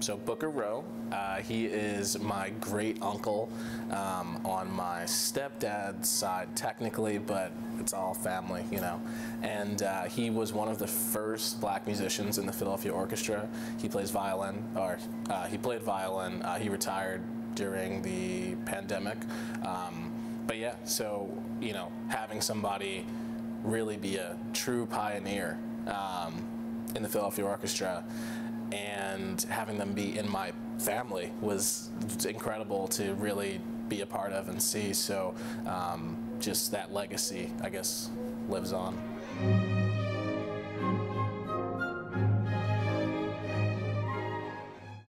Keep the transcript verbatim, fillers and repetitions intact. So Booker Rowe, uh, he is my great uncle um, on my stepdad's side technically, but it's all family, you know. And uh, he was one of the first black musicians in the Philadelphia Orchestra. He plays violin, or uh, he played violin. Uh, he retired during the pandemic. Um, but yeah, so, you know, having somebody really be a true pioneer um, in the Philadelphia Orchestra and having them be in my family was incredible to really be a part of and see. So um, just that legacy, I guess, lives on.